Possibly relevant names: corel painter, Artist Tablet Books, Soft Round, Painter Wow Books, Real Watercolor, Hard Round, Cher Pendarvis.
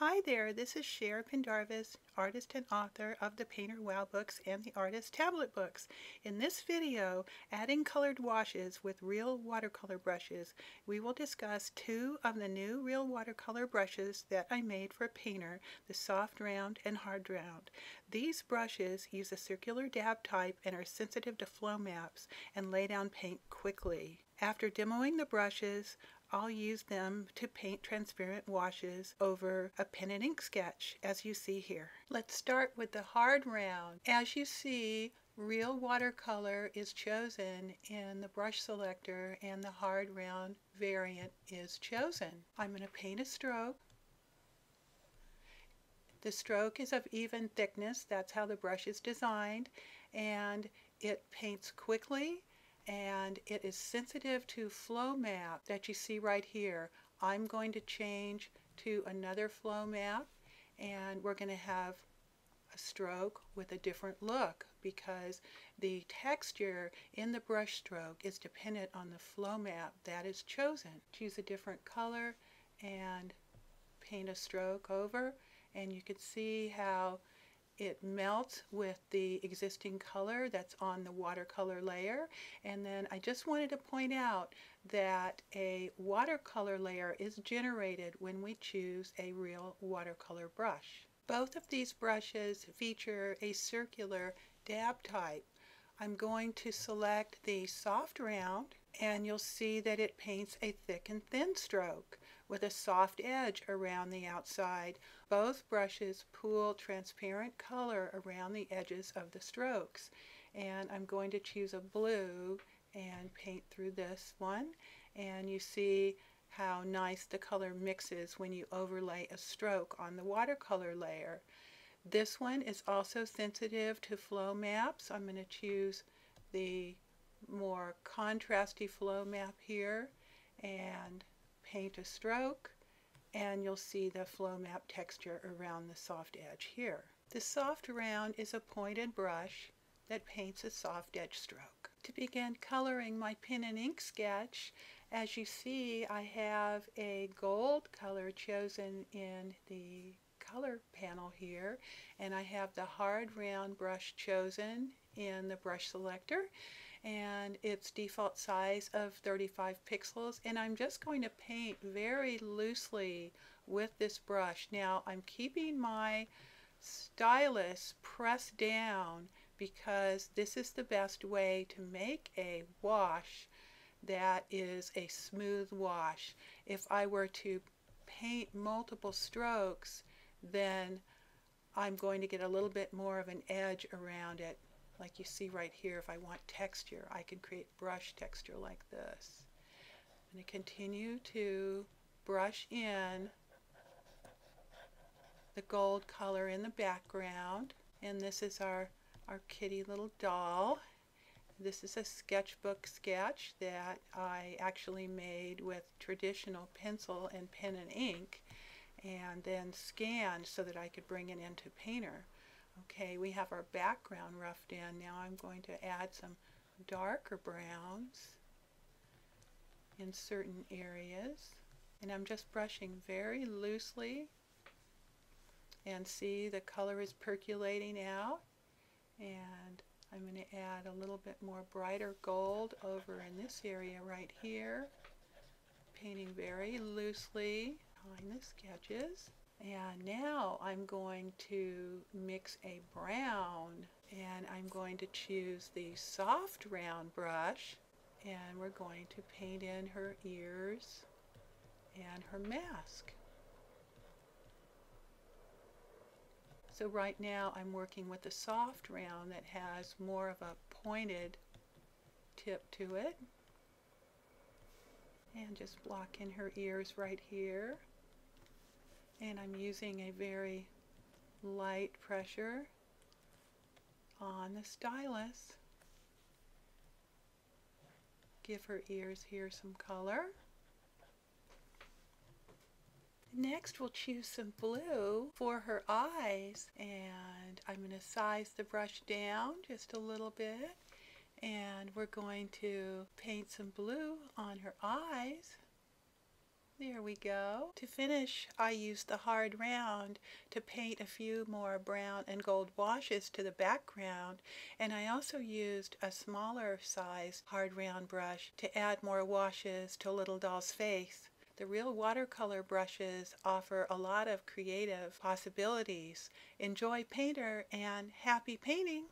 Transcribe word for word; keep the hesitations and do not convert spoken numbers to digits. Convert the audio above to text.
Hi there, this is Cher Pendarvis, artist and author of the Painter Wow Books and the Artist Tablet Books. In this video, Adding Colored Washes with Real Watercolor Brushes, we will discuss two of the new Real Watercolor brushes that I made for Painter, the Soft Round and Hard Round. These brushes use a circular dab type and are sensitive to flow maps and lay down paint quickly. After demoing the brushes, I'll use them to paint transparent washes over a pen and ink sketch, as you see here. Let's start with the Hard Round. As you see, Real Watercolor is chosen in the brush selector and the Hard Round variant is chosen. I'm going to paint a stroke. The stroke is of even thickness. That's how the brush is designed, and it paints quickly. And it is sensitive to flow map that you see right here. I'm going to change to another flow map, and we're going to have a stroke with a different look because the texture in the brush stroke is dependent on the flow map that is chosen. Choose a different color and paint a stroke over, and you can see how it melts with the existing color that's on the watercolor layer. And then I just wanted to point out that a watercolor layer is generated when we choose a Real Watercolor brush. Both of these brushes feature a circular dab type. I'm going to select the Soft Round, and you'll see that it paints a thick and thin stroke with a soft edge around the outside. Both brushes pool transparent color around the edges of the strokes. And I'm going to choose a blue and paint through this one. And you see how nice the color mixes when you overlay a stroke on the watercolor layer. This one is also sensitive to flow maps. I'm going to choose the more contrasty flow map here and paint a stroke, and you'll see the flow map texture around the soft edge here. The Soft Round is a pointed brush that paints a soft edge stroke. To begin coloring my pen and ink sketch, as you see, I have a gold color chosen in the color panel here, and I have the Hard Round brush chosen in the brush selector, and its default size of thirty-five pixels, and I'm just going to paint very loosely with this brush. Now I'm keeping my stylus pressed down because this is the best way to make a wash that is a smooth wash. If I were to paint multiple strokes, then I'm going to get a little bit more of an edge around it. Like you see right here, if I want texture, I can create brush texture like this. I'm going to continue to brush in the gold color in the background. And this is our, our kitty little doll. This is a sketchbook sketch that I actually made with traditional pencil and pen and ink, and then scanned so that I could bring it into Painter. Okay, we have our background roughed in. Now I'm going to add some darker browns in certain areas. And I'm just brushing very loosely. And see, the color is percolating out. And I'm going to add a little bit more brighter gold over in this area right here. Painting very loosely behind the sketches. And now I'm going to mix a brown, and I'm going to choose the Soft Round brush, and we're going to paint in her ears and her mask. So right now I'm working with the Soft Round that has more of a pointed tip to it, and just block in her ears right here. And I'm using a very light pressure on the stylus. Give her ears here some color. Next we'll choose some blue for her eyes, and I'm going to size the brush down just a little bit, and we're going to paint some blue on her eyes. There we go. To finish, I used the Hard Round to paint a few more brown and gold washes to the background, and I also used a smaller size Hard Round brush to add more washes to Little Doll's face. The Real Watercolor brushes offer a lot of creative possibilities. Enjoy Painter and happy painting!